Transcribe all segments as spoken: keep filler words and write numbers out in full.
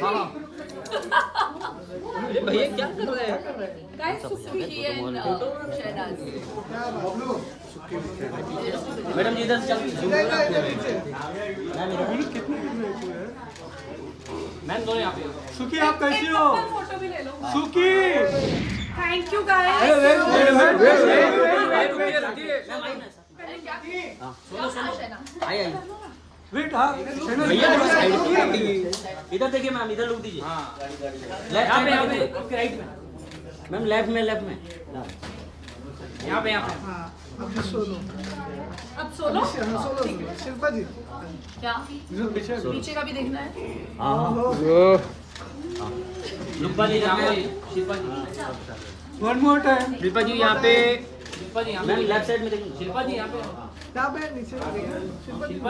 अरे भैया क्या कर रहे हैं गाइस? सुखी जी है मैडम जी, इधर चल। कितने मैम दोनों यहाँ पे। सुखी आप कैसी हो? फोटो भी ले लो सुखी। Thank you guys. वेट इधर देखिए मैम, इधर लुक दीजिए। मैम लेफ्ट में, लेफ्ट में यहाँ पे, यहाँ पे सोलो। अब सोलो शिल्पा जी क्या पीछे का भी देखना है? Shilpa ji one more time. Shilpa ji यहाँ पे, Shilpa ji ma'am left side में देखिए। शिल्पा जी यहाँ पे, शिल्पा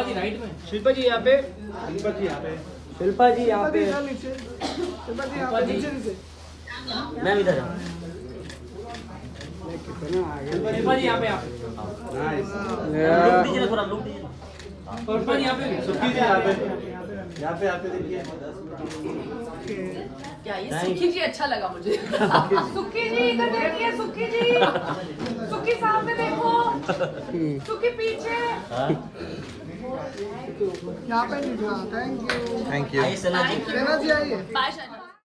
जी राइट में, शिल्पा जी यहाँ पे, शिल्पा जी यहाँ पे, शिल्पा जी यहाँ पे, शिल्पा जी यहाँ पे, मैम इधर शिल्पा जी यहाँ पे, यहाँ पे थोड़ा लुक दीजिए। शिल्पा जी यहाँ पे, सुखी जी यहाँ पे, यहाँ पे यहाँ पे देखिए। क्या ये सुखी जी अच्छा लगा मुझे। सुखी जी इधर देखिए, सुखी जी, सुखी सामने देखो, सुखी पीछे। यहाँ पे thank you, thank you Sena जी, सेना जी आइए।